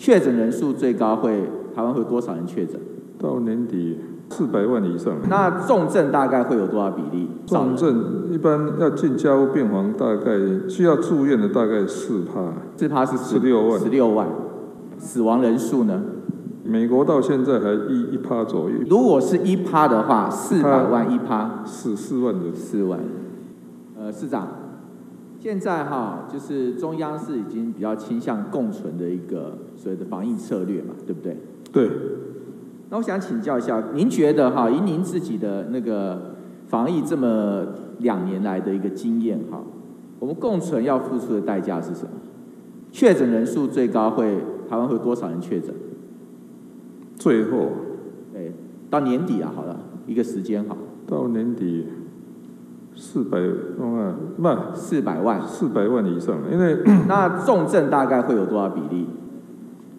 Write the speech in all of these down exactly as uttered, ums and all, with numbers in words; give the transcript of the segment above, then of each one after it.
确诊人数最高会，台湾会有多少人确诊？到年底四百万以上。那重症大概会有多少比例？重症一般要进加护病房，大概需要住院的大概四趴。四趴是十六万。十六万。死亡人数呢？美国到现在还一一趴左右。如果是一趴的话，四百万一趴。四四万人。四万。呃，市长。 现在哈，就是中央是已经比较倾向共存的一个所谓的防疫策略嘛，对不对？对。那我想请教一下，您觉得哈，以您自己的那个防疫这么两年来的一个经验哈，我们共存要付出的代价是什么？确诊人数最高会，台湾会多少人确诊？最后，哎，到年底啊，好了，一个时间好。到年底。 四百万，不，四百万，四百万以上，因为那重症大概会有多少比例？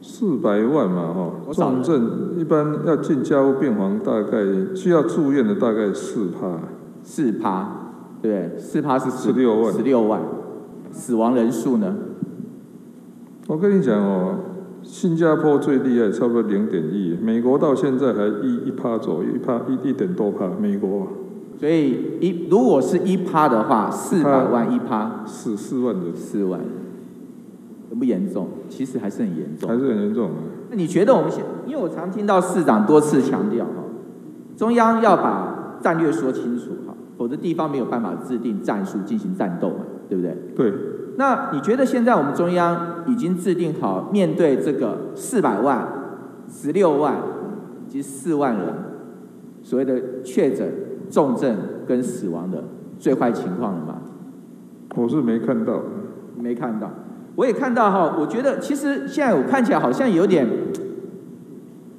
四百万嘛，哈、哦，重症一般要进加护病房，大概需要住院的大概四趴，四趴，对，四趴是十六万，十六万，死亡人数呢？我跟你讲哦，新加坡最厉害，差不多零点一，美国到现在还一一趴左右，一趴一一点多趴，美国。 所以一如果是一趴的话，四百万一趴，四四万的四万，严不严重？其实还是很严重，还是很严重、啊。那你觉得我们现？因为我常听到市长多次强调哈，中央要把战略说清楚哈，否则地方没有办法制定战术进行战斗嘛，对不对？对。那你觉得现在我们中央已经制定好面对这个四百万、十六万以及四万人所谓的确诊？ 重症跟死亡的最坏情况了吗？我是没看到，没看到，我也看到哈。我觉得其实现在我看起来好像有点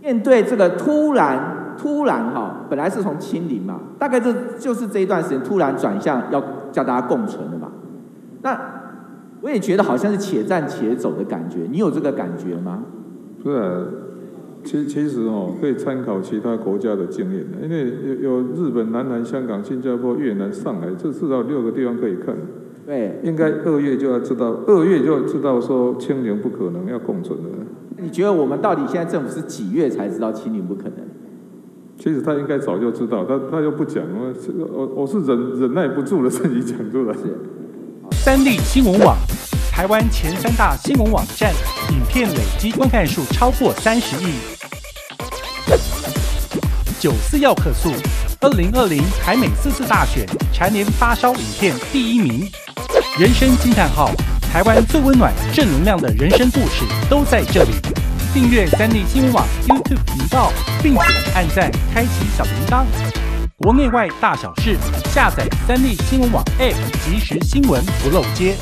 面对这个突然突然哈，本来是从清零嘛，大概这就是这一段时间突然转向要叫大家共存的嘛。那我也觉得好像是且战且走的感觉，你有这个感觉吗？不是、啊。 其其实哦，可以参考其他国家的经验，因为有有日本、南韩、香港、新加坡、越南、上海，这至少六个地方可以看。对，应该二月就要知道，二月就知道说清零不可能，要共存的。你觉得我们到底现在政府是几月才知道清零不可能？其实他应该早就知道，他他又不讲，我我我是忍忍耐不住了，自己讲出来。三立新闻网，台湾前三大新闻网站，影片累积观看数超过三十亿。 九四要客诉，二零二零台美四次大选蝉联发烧影片第一名。人生惊叹号，台湾最温暖、正能量的人生故事都在这里。订阅三立新闻网 YouTube 频道，并且按赞、开启小铃铛。国内外大小事，下载三立新闻网 App， 即时新闻不漏接。